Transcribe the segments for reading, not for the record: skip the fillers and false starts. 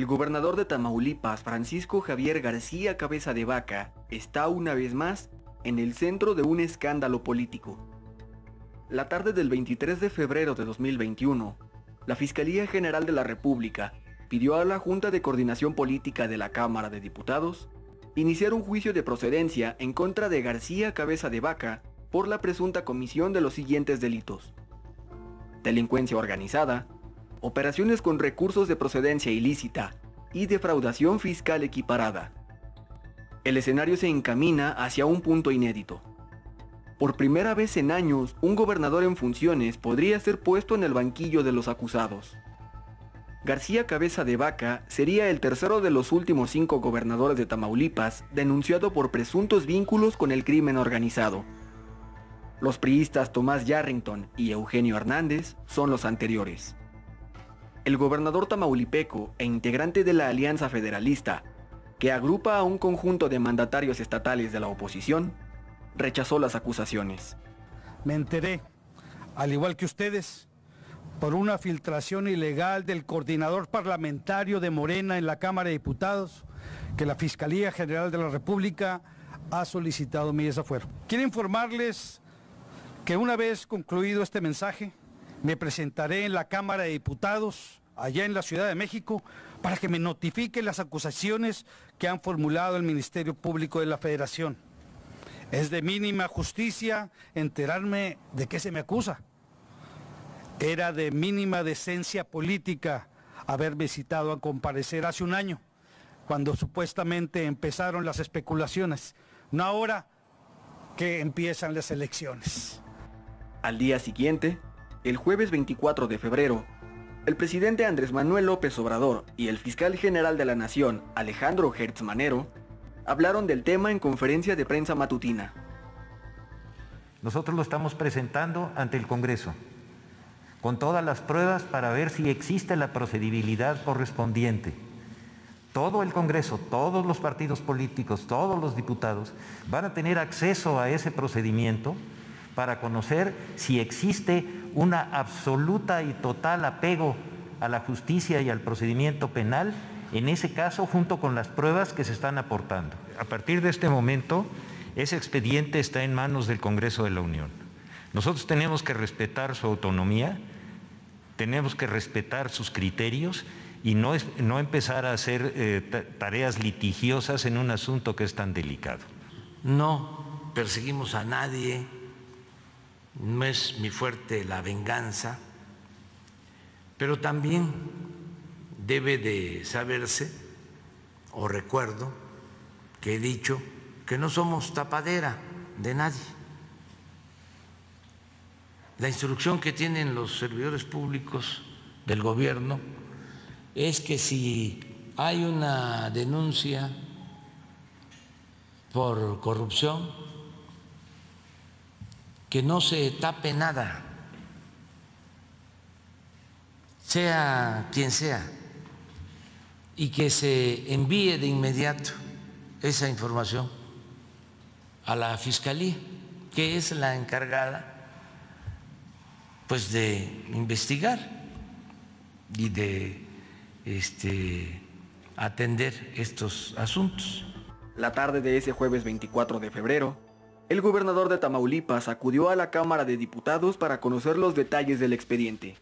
El gobernador de Tamaulipas, Francisco Javier García Cabeza de Vaca, está una vez más en el centro de un escándalo político. La tarde del 23 de febrero de 2021, la Fiscalía General de la República pidió a la Junta de Coordinación Política de la Cámara de Diputados iniciar un juicio de procedencia en contra de García Cabeza de Vaca por la presunta comisión de los siguientes delitos: delincuencia organizada, operaciones con recursos de procedencia ilícita y defraudación fiscal equiparada. El escenario se encamina hacia un punto inédito. Por primera vez en años, un gobernador en funciones podría ser puesto en el banquillo de los acusados. García Cabeza de Vaca sería el tercero de los últimos 5 gobernadores de Tamaulipas denunciado por presuntos vínculos con el crimen organizado. Los priistas Tomás Yarrington y Eugenio Hernández son los anteriores. El gobernador tamaulipeco e integrante de la Alianza Federalista, que agrupa a un conjunto de mandatarios estatales de la oposición, rechazó las acusaciones. Me enteré, al igual que ustedes, por una filtración ilegal del coordinador parlamentario de Morena en la Cámara de Diputados, que la Fiscalía General de la República ha solicitado mi desafuero. Quiero informarles que una vez concluido este mensaje, me presentaré en la Cámara de Diputados, allá en la Ciudad de México, para que me notifiquen las acusaciones que han formulado el Ministerio Público de la Federación. Es de mínima justicia enterarme de qué se me acusa. Era de mínima decencia política haberme citado a comparecer hace un año, cuando supuestamente empezaron las especulaciones, no ahora que empiezan las elecciones. Al día siguiente, el jueves 24 de febrero, el presidente Andrés Manuel López Obrador y el fiscal general de la Nación, Alejandro Gertz Manero, hablaron del tema en conferencia de prensa matutina. Nosotros lo estamos presentando ante el Congreso, con todas las pruebas para ver si existe la procedibilidad correspondiente. Todo el Congreso, todos los partidos políticos, todos los diputados van a tener acceso a ese procedimiento para conocer si existe una absoluta y total apego a la justicia y al procedimiento penal, en ese caso junto con las pruebas que se están aportando. A partir de este momento, ese expediente está en manos del Congreso de la Unión. Nosotros tenemos que respetar su autonomía, tenemos que respetar sus criterios y no empezar a hacer tareas litigiosas en un asunto que es tan delicado. No perseguimos a nadie, no es mi fuerte la venganza, pero también debe de saberse, o recuerdo, que he dicho que no somos tapadera de nadie. La instrucción que tienen los servidores públicos del gobierno es que si hay una denuncia por corrupción, que no se tape nada, sea quien sea, y que se envíe de inmediato esa información a la Fiscalía, que es la encargada pues de investigar y de atender estos asuntos. La tarde de ese jueves 24 de febrero, el gobernador de Tamaulipas acudió a la Cámara de Diputados para conocer los detalles del expediente.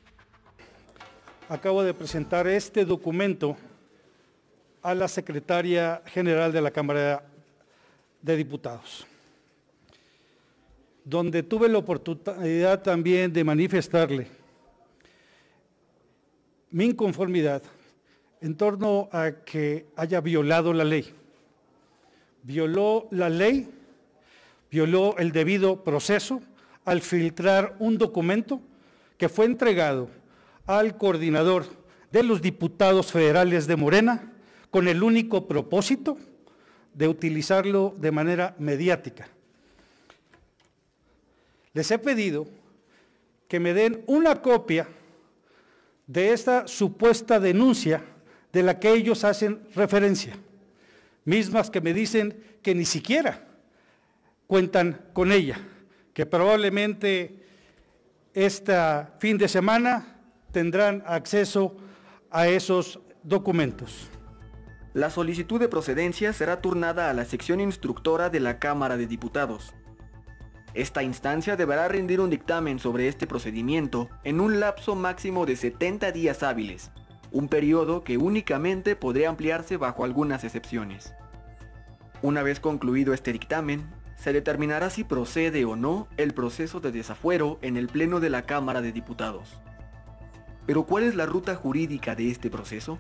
Acabo de presentar este documento a la Secretaria General de la Cámara de Diputados, donde tuve la oportunidad también de manifestarle mi inconformidad en torno a que haya violado la ley. Violó la ley, violó el debido proceso al filtrar un documento que fue entregado al coordinador de los diputados federales de Morena con el único propósito de utilizarlo de manera mediática. Les he pedido que me den una copia de esta supuesta denuncia de la que ellos hacen referencia, mismas que me dicen que ni siquiera cuentan con ella, que probablemente este fin de semana tendrán acceso a esos documentos. La solicitud de procedencia será turnada a la sección instructora de la Cámara de Diputados. Esta instancia deberá rendir un dictamen sobre este procedimiento en un lapso máximo de 70 días hábiles, un periodo que únicamente podría ampliarse bajo algunas excepciones. Una vez concluido este dictamen, se determinará si procede o no el proceso de desafuero en el Pleno de la Cámara de Diputados. Pero ¿cuál es la ruta jurídica de este proceso?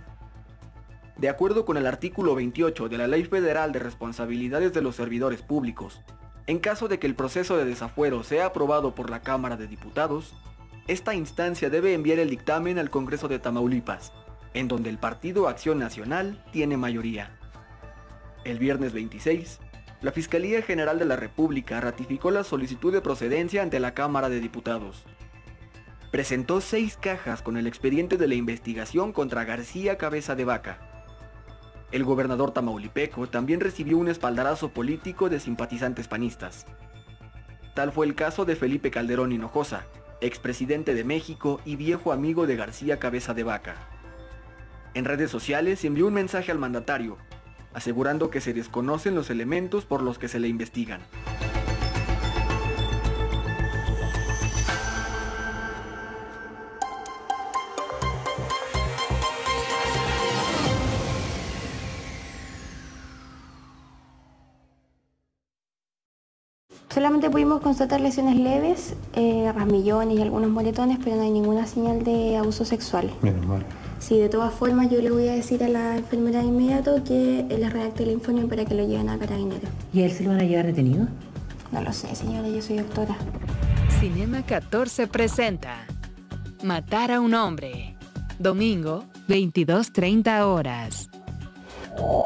De acuerdo con el artículo 28 de la Ley Federal de Responsabilidades de los Servidores Públicos, en caso de que el proceso de desafuero sea aprobado por la Cámara de Diputados, esta instancia debe enviar el dictamen al Congreso de Tamaulipas, en donde el Partido Acción Nacional tiene mayoría. El viernes 26, la Fiscalía General de la República ratificó la solicitud de procedencia ante la Cámara de Diputados. Presentó 6 cajas con el expediente de la investigación contra García Cabeza de Vaca. El gobernador tamaulipeco también recibió un espaldarazo político de simpatizantes panistas. Tal fue el caso de Felipe Calderón Hinojosa, expresidente de México y viejo amigo de García Cabeza de Vaca. En redes sociales envió un mensaje al mandatario, asegurando que se desconocen los elementos por los que se le investigan. Solamente pudimos constatar lesiones leves, rasmillones y algunos moretones, pero no hay ninguna señal de abuso sexual. Menos mal. Sí, de todas formas yo le voy a decir a la enfermera de inmediato que le redacte el informe para que lo lleven a Carabineros. ¿Y a él se lo van a llevar detenido? No lo sé, señora, yo soy doctora. Cinema 14 presenta Matar a un hombre. Domingo, 22:30 horas.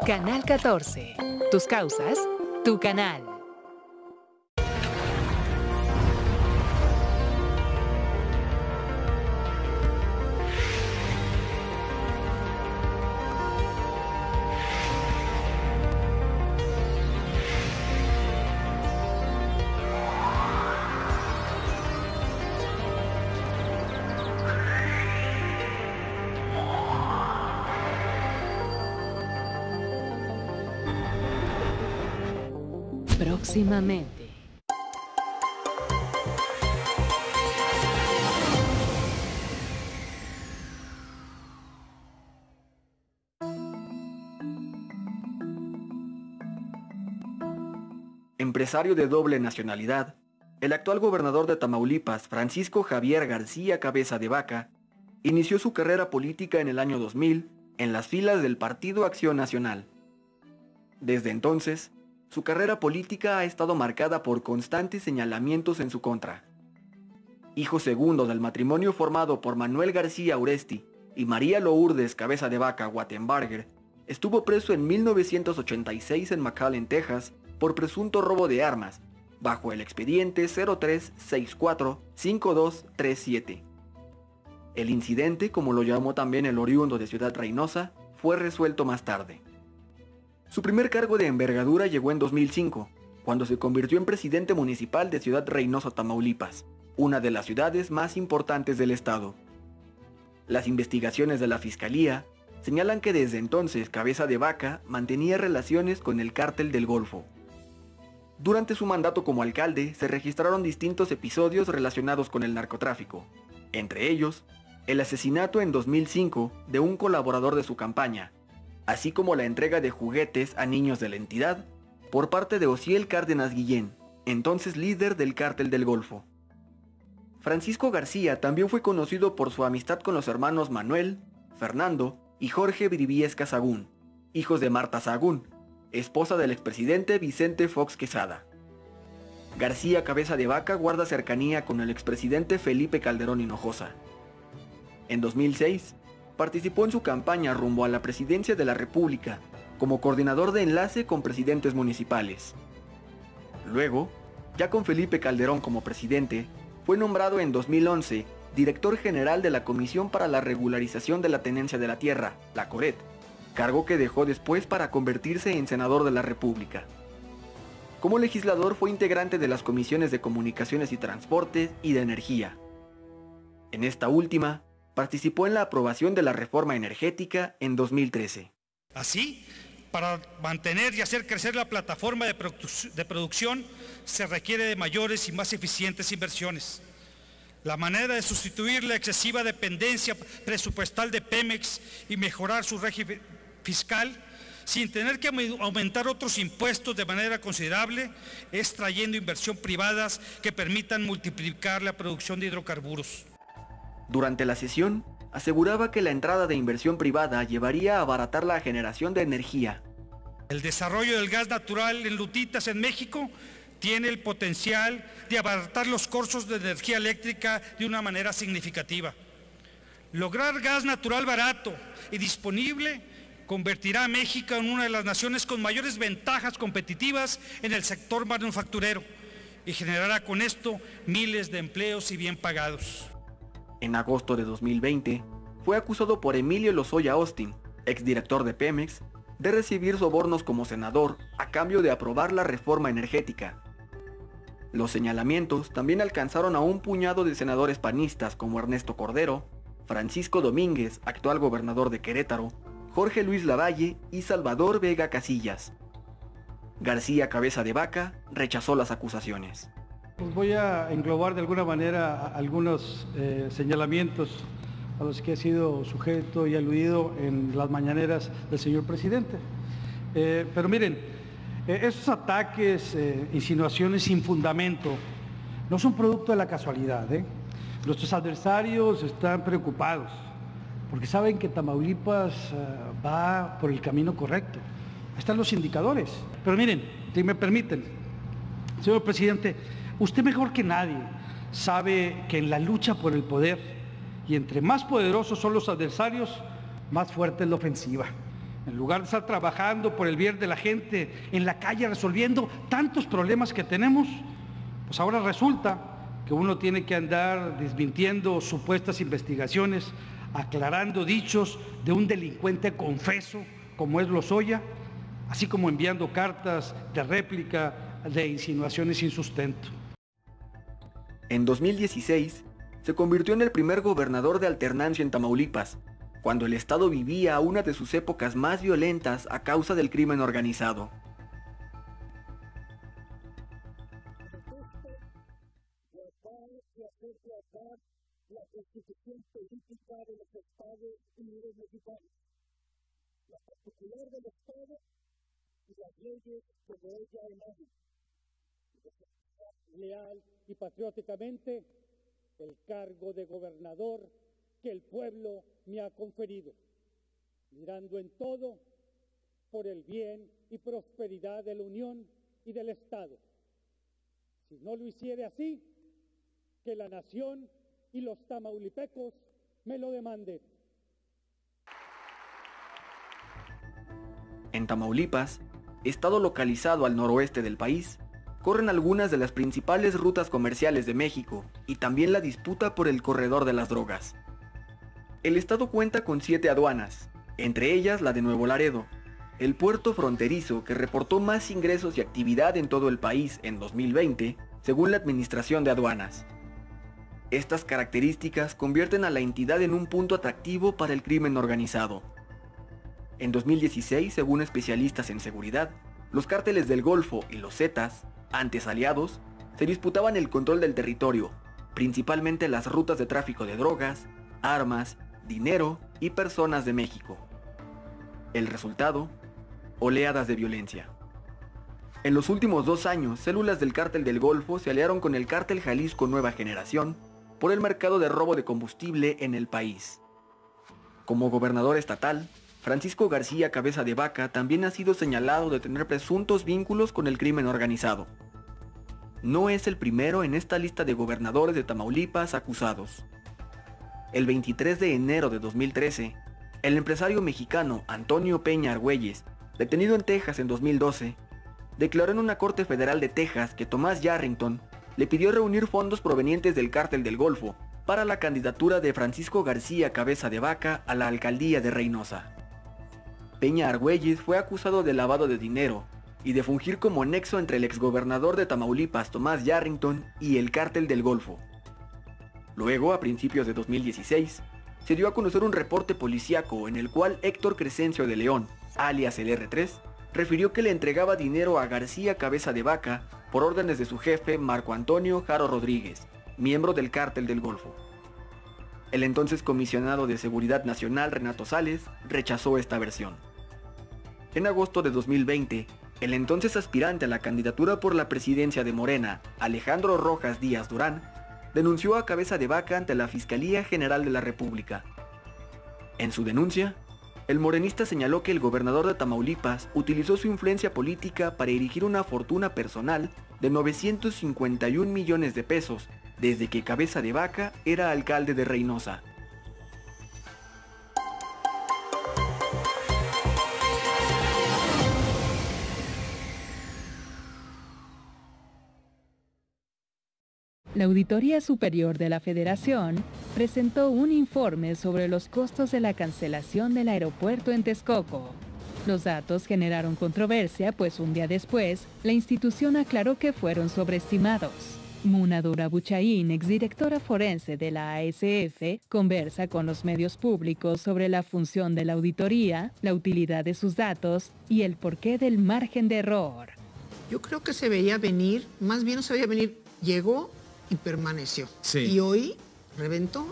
Canal 14. Tus causas, tu canal. Próximamente. Empresario de doble nacionalidad, el actual gobernador de Tamaulipas, Francisco Javier García Cabeza de Vaca, inició su carrera política en el año 2000 en las filas del Partido Acción Nacional. Desde entonces, su carrera política ha estado marcada por constantes señalamientos en su contra. Hijo segundo del matrimonio formado por Manuel García Uresti y María Lourdes Cabeza de Vaca Wattenberger, estuvo preso en 1986 en McAllen, Texas, por presunto robo de armas, bajo el expediente 03645237. El incidente, como lo llamó también el oriundo de Ciudad Reynosa, fue resuelto más tarde. Su primer cargo de envergadura llegó en 2005, cuando se convirtió en presidente municipal de Ciudad Reynosa, Tamaulipas, una de las ciudades más importantes del estado. Las investigaciones de la Fiscalía señalan que desde entonces Cabeza de Vaca mantenía relaciones con el Cártel del Golfo. Durante su mandato como alcalde se registraron distintos episodios relacionados con el narcotráfico, entre ellos el asesinato en 2005 de un colaborador de su campaña, así como la entrega de juguetes a niños de la entidad por parte de Osiel Cárdenas Guillén, entonces líder del Cártel del Golfo. Francisco García también fue conocido por su amistad con los hermanos Manuel, Fernando y Jorge Bribiesca Sagún, hijos de Marta Sagún, esposa del expresidente Vicente Fox Quesada. García Cabeza de Vaca guarda cercanía con el expresidente Felipe Calderón Hinojosa. En 2006, participó en su campaña rumbo a la presidencia de la República como coordinador de enlace con presidentes municipales. Luego, ya con Felipe Calderón como presidente, fue nombrado en 2011 director general de la Comisión para la Regularización de la Tenencia de la Tierra, la CORET, cargo que dejó después para convertirse en senador de la República. Como legislador fue integrante de las comisiones de Comunicaciones y Transportes y de Energía. En esta última, participó en la aprobación de la reforma energética en 2013. Así, para mantener y hacer crecer la plataforma de producción se requiere de mayores y más eficientes inversiones. La manera de sustituir la excesiva dependencia presupuestal de Pemex y mejorar su régimen fiscal sin tener que aumentar otros impuestos de manera considerable es trayendo inversión privadas que permitan multiplicar la producción de hidrocarburos. Durante la sesión, aseguraba que la entrada de inversión privada llevaría a abaratar la generación de energía. El desarrollo del gas natural en lutitas en México tiene el potencial de abaratar los costos de energía eléctrica de una manera significativa. Lograr gas natural barato y disponible convertirá a México en una de las naciones con mayores ventajas competitivas en el sector manufacturero y generará con esto miles de empleos y bien pagados. En agosto de 2020, fue acusado por Emilio Lozoya Austin, exdirector de Pemex, de recibir sobornos como senador a cambio de aprobar la reforma energética. Los señalamientos también alcanzaron a un puñado de senadores panistas como Ernesto Cordero, Francisco Domínguez, actual gobernador de Querétaro, Jorge Luis Lavalle y Salvador Vega Casillas. García Cabeza de Vaca rechazó las acusaciones. Pues voy a englobar de alguna manera algunos señalamientos a los que ha sido sujeto y aludido en las mañaneras del señor presidente. Pero miren, esos ataques, insinuaciones sin fundamento, no son producto de la casualidad. Nuestros adversarios están preocupados porque saben que Tamaulipas va por el camino correcto. Ahí están los indicadores. Pero miren, si me permiten, señor presidente, usted mejor que nadie sabe que en la lucha por el poder, y entre más poderosos son los adversarios, más fuerte es la ofensiva. En lugar de estar trabajando por el bien de la gente en la calle, resolviendo tantos problemas que tenemos, pues ahora resulta que uno tiene que andar desmintiendo supuestas investigaciones, aclarando dichos de un delincuente confeso como es Lozoya, así como enviando cartas de réplica de insinuaciones sin sustento. En 2016, se convirtió en el primer gobernador de alternancia en Tamaulipas, cuando el estado vivía una de sus épocas más violentas a causa del crimen organizado. Leal y patrióticamente el cargo de gobernador que el pueblo me ha conferido, mirando en todo por el bien y prosperidad de la Unión y del Estado. Si no lo hiciere así, que la nación y los tamaulipecos me lo demanden. En Tamaulipas, estado localizado al noroeste del país, corren algunas de las principales rutas comerciales de México y también la disputa por el corredor de las drogas. El estado cuenta con 7 aduanas, entre ellas la de Nuevo Laredo, el puerto fronterizo que reportó más ingresos y actividad en todo el país en 2020, según la Administración de Aduanas. Estas características convierten a la entidad en un punto atractivo para el crimen organizado. En 2016, según especialistas en seguridad, los cárteles del Golfo y los Zetas, antes aliados, se disputaban el control del territorio, principalmente las rutas de tráfico de drogas, armas, dinero y personas de México. El resultado, oleadas de violencia. En los últimos 2 años, células del Cártel del Golfo se aliaron con el Cártel Jalisco Nueva Generación por el mercado de robo de combustible en el país. Como gobernador estatal, Francisco García Cabeza de Vaca también ha sido señalado de tener presuntos vínculos con el crimen organizado. No es el primero en esta lista de gobernadores de Tamaulipas acusados. El 23 de enero de 2013, el empresario mexicano Antonio Peña Argüelles, detenido en Texas en 2012, declaró en una corte federal de Texas que Tomás Yarrington le pidió reunir fondos provenientes del Cártel del Golfo para la candidatura de Francisco García Cabeza de Vaca a la alcaldía de Reynosa. Peña Argüelles fue acusado de lavado de dinero y de fungir como nexo entre el exgobernador de Tamaulipas Tomás Yarrington y el Cártel del Golfo. Luego, a principios de 2016, se dio a conocer un reporte policíaco en el cual Héctor Crescencio de León, alias el R3, refirió que le entregaba dinero a García Cabeza de Vaca por órdenes de su jefe Marco Antonio Jaro Rodríguez, miembro del Cártel del Golfo. El entonces comisionado de Seguridad Nacional Renato Sales rechazó esta versión. En agosto de 2020, el entonces aspirante a la candidatura por la presidencia de Morena, Alejandro Rojas Díaz Durán, denunció a Cabeza de Vaca ante la Fiscalía General de la República. En su denuncia, el morenista señaló que el gobernador de Tamaulipas utilizó su influencia política para erigir una fortuna personal de 951 millones de pesos desde que Cabeza de Vaca era alcalde de Reynosa. La Auditoría Superior de la Federación presentó un informe sobre los costos de la cancelación del aeropuerto en Texcoco. Los datos generaron controversia, pues un día después, la institución aclaró que fueron sobreestimados. Munadora Buchaín, exdirectora forense de la ASF, conversa con los medios públicos sobre la función de la auditoría, la utilidad de sus datos y el porqué del margen de error. Yo creo que se veía venir, más bien no se veía venir, llegó y permaneció. Sí. Y hoy reventó.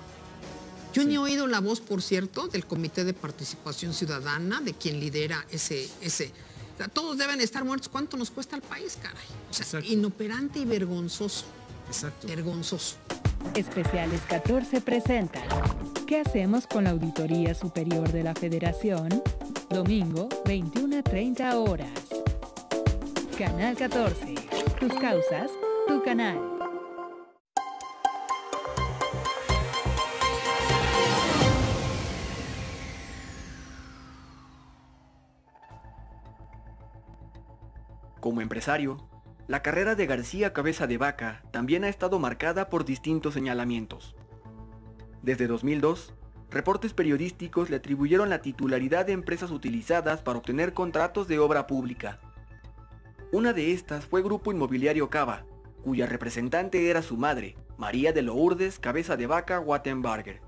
Yo ni he oído la voz, por cierto, del Comité de Participación Ciudadana, de quien lidera ese. O sea, todos deben estar muertos. ¿Cuánto nos cuesta al país, caray? O sea, exacto. Inoperante y vergonzoso. Exacto. Vergonzoso. Especiales 14 presenta ¿Qué hacemos con la Auditoría Superior de la Federación? Domingo, 21:30 horas. Canal 14. Tus causas, tu canal. Como empresario, la carrera de García Cabeza de Vaca también ha estado marcada por distintos señalamientos. Desde 2002, reportes periodísticos le atribuyeron la titularidad de empresas utilizadas para obtener contratos de obra pública. Una de estas fue Grupo Inmobiliario Cava, cuya representante era su madre, María de Lourdes Cabeza de Vaca Wattenberger.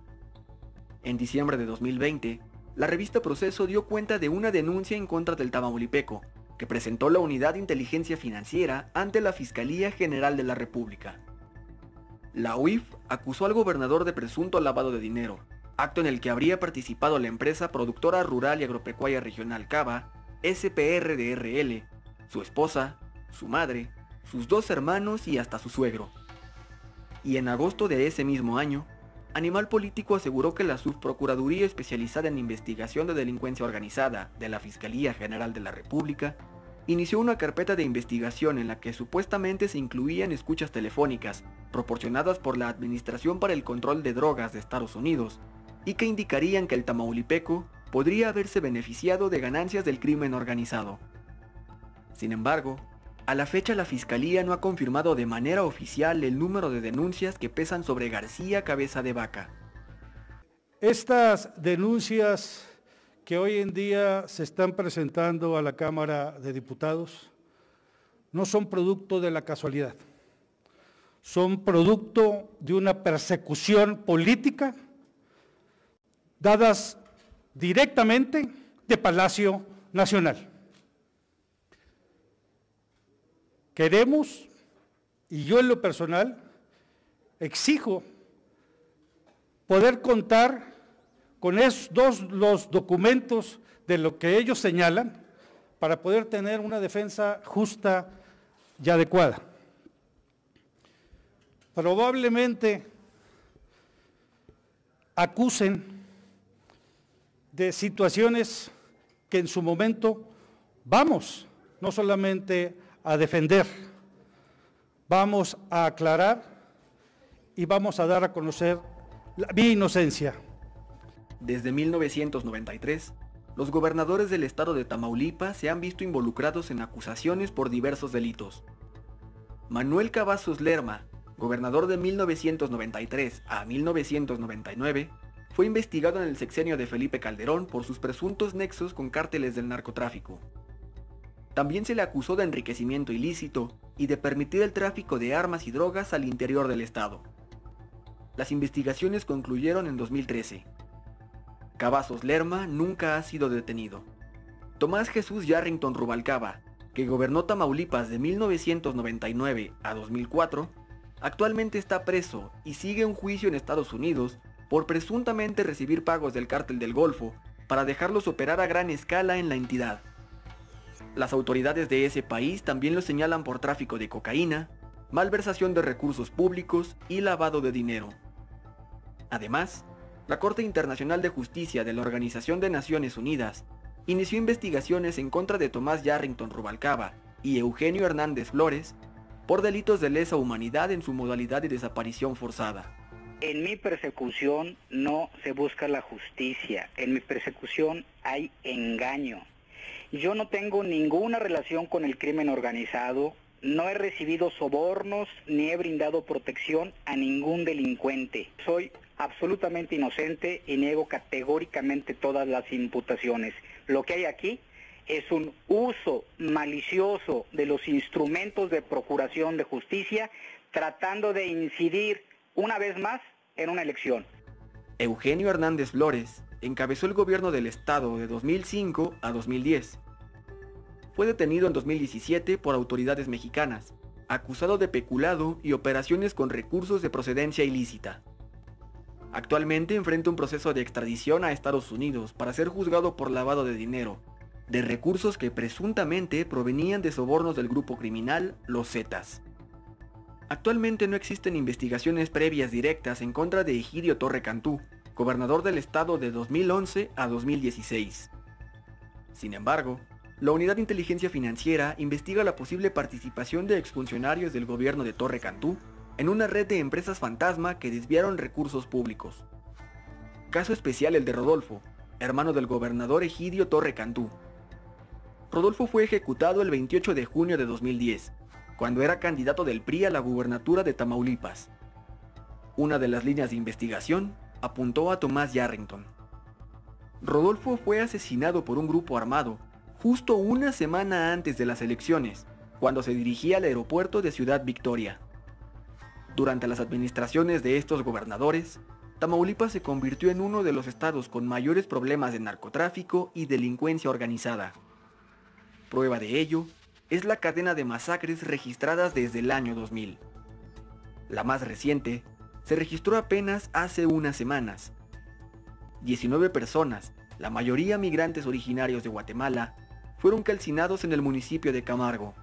En diciembre de 2020, la revista Proceso dio cuenta de una denuncia en contra del tamaulipeco, que presentó la Unidad de Inteligencia Financiera ante la Fiscalía General de la República. La UIF acusó al gobernador de presunto lavado de dinero, acto en el que habría participado la empresa productora rural y agropecuaria regional Cava, SPRDRL, su esposa, su madre, sus dos hermanos y hasta su suegro. Y en agosto de ese mismo año, Animal Político aseguró que la Subprocuraduría Especializada en Investigación de Delincuencia Organizada de la Fiscalía General de la República inició una carpeta de investigación en la que supuestamente se incluían escuchas telefónicas proporcionadas por la Administración para el Control de Drogas de Estados Unidos y que indicarían que el tamaulipeco podría haberse beneficiado de ganancias del crimen organizado. Sin embargo, a la fecha la Fiscalía no ha confirmado de manera oficial el número de denuncias que pesan sobre García Cabeza de Vaca. Estas denuncias que hoy en día se están presentando a la Cámara de Diputados no son producto de la casualidad, son producto de una persecución política dadas directamente de Palacio Nacional. Queremos, y yo en lo personal, exijo poder contar con esos los documentos de lo que ellos señalan para poder tener una defensa justa y adecuada. Probablemente acusen de situaciones que en su momento vamos, no solamente a defender, vamos a aclarar y vamos a dar a conocer mi inocencia. Desde 1993, los gobernadores del estado de Tamaulipas se han visto involucrados en acusaciones por diversos delitos. Manuel Cavazos Lerma, gobernador de 1993 a 1999, fue investigado en el sexenio de Felipe Calderón por sus presuntos nexos con cárteles del narcotráfico. También se le acusó de enriquecimiento ilícito y de permitir el tráfico de armas y drogas al interior del estado. Las investigaciones concluyeron en 2013, Cavazos Lerma nunca ha sido detenido. Tomás Jesús Yarrington Rubalcaba, que gobernó Tamaulipas de 1999 a 2004, actualmente está preso y sigue un juicio en Estados Unidos por presuntamente recibir pagos del Cártel del Golfo para dejarlos operar a gran escala en la entidad. Las autoridades de ese país también lo señalan por tráfico de cocaína, malversación de recursos públicos y lavado de dinero. Además, la Corte Internacional de Justicia de la Organización de Naciones Unidas inició investigaciones en contra de Tomás Yarrington Rubalcaba y Eugenio Hernández Flores por delitos de lesa humanidad en su modalidad de desaparición forzada. En mi persecución no se busca la justicia, en mi persecución hay engaño. Yo no tengo ninguna relación con el crimen organizado, no he recibido sobornos ni he brindado protección a ningún delincuente. Soy absolutamente inocente y niego categóricamente todas las imputaciones. Lo que hay aquí es un uso malicioso de los instrumentos de procuración de justicia, tratando de incidir una vez más en una elección. Eugenio Hernández Flores encabezó el gobierno del estado de 2005 a 2010. Fue detenido en 2017 por autoridades mexicanas, acusado de peculado y operaciones con recursos de procedencia ilícita. Actualmente enfrenta un proceso de extradición a Estados Unidos para ser juzgado por lavado de dinero, de recursos que presuntamente provenían de sobornos del grupo criminal Los Zetas. Actualmente no existen investigaciones previas directas en contra de Egidio Torre Cantú, gobernador del estado de 2011 a 2016. Sin embargo, la Unidad de Inteligencia Financiera investiga la posible participación de exfuncionarios del gobierno de Torre Cantú en una red de empresas fantasma que desviaron recursos públicos. Caso especial el de Rodolfo, hermano del gobernador Egidio Torre Cantú. Rodolfo fue ejecutado el 28 de junio de 2010, cuando era candidato del PRI a la gubernatura de Tamaulipas. Una de las líneas de investigación apuntó a Tomás Yarrington. Rodolfo fue asesinado por un grupo armado justo una semana antes de las elecciones, cuando se dirigía al aeropuerto de Ciudad Victoria. Durante las administraciones de estos gobernadores, Tamaulipas se convirtió en uno de los estados con mayores problemas de narcotráfico y delincuencia organizada. Prueba de ello es la cadena de masacres registradas desde el año 2000. La más reciente se registró apenas hace unas semanas. 19 personas, la mayoría migrantes originarios de Guatemala, fueron calcinados en el municipio de Camargo.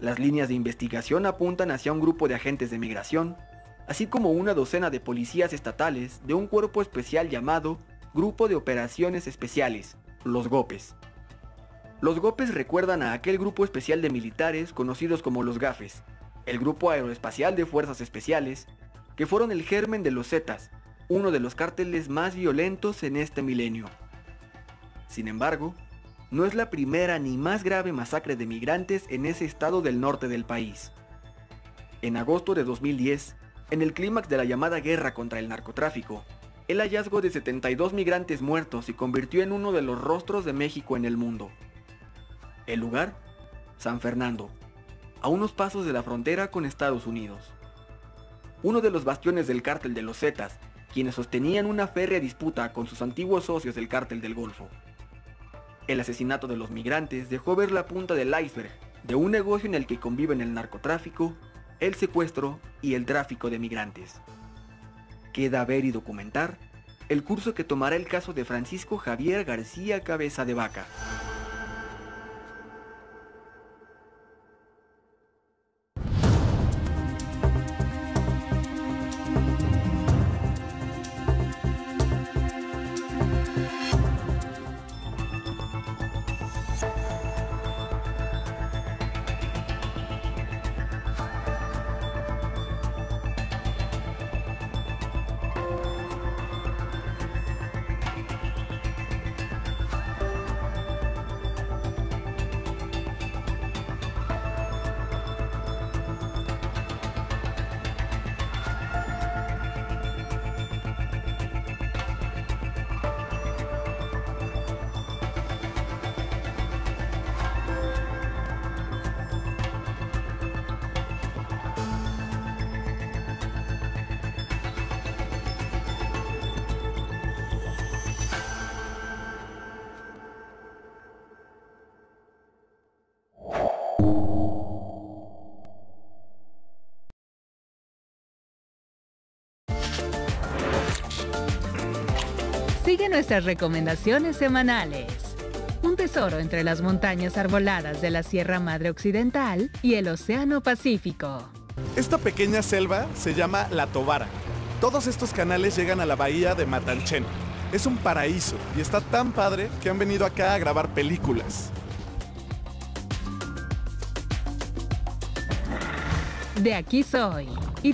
Las líneas de investigación apuntan hacia un grupo de agentes de migración, así como una docena de policías estatales de un cuerpo especial llamado Grupo de Operaciones Especiales, los GOPES. Los GOPES recuerdan a aquel grupo especial de militares conocidos como los GAFES, el Grupo Aeroespacial de Fuerzas Especiales, que fueron el germen de los Zetas, uno de los cárteles más violentos en este milenio. Sin embargo, no es la primera ni más grave masacre de migrantes en ese estado del norte del país. En agosto de 2010, en el clímax de la llamada guerra contra el narcotráfico, el hallazgo de 72 migrantes muertos se convirtió en uno de los rostros de México en el mundo. El lugar, San Fernando, a unos pasos de la frontera con Estados Unidos. Uno de los bastiones del cártel de los Zetas, quienes sostenían una férrea disputa con sus antiguos socios del Cártel del Golfo. El asesinato de los migrantes dejó ver la punta del iceberg de un negocio en el que conviven el narcotráfico, el secuestro y el tráfico de migrantes. Queda ver y documentar el curso que tomará el caso de Francisco Javier García Cabeza de Vaca. Sigue nuestras recomendaciones semanales. Un tesoro entre las montañas arboladas de la Sierra Madre Occidental y el Océano Pacífico. Esta pequeña selva se llama La Tobara. Todos estos canales llegan a la bahía de Matanchen. Es un paraíso y está tan padre que han venido acá a grabar películas. De aquí soy.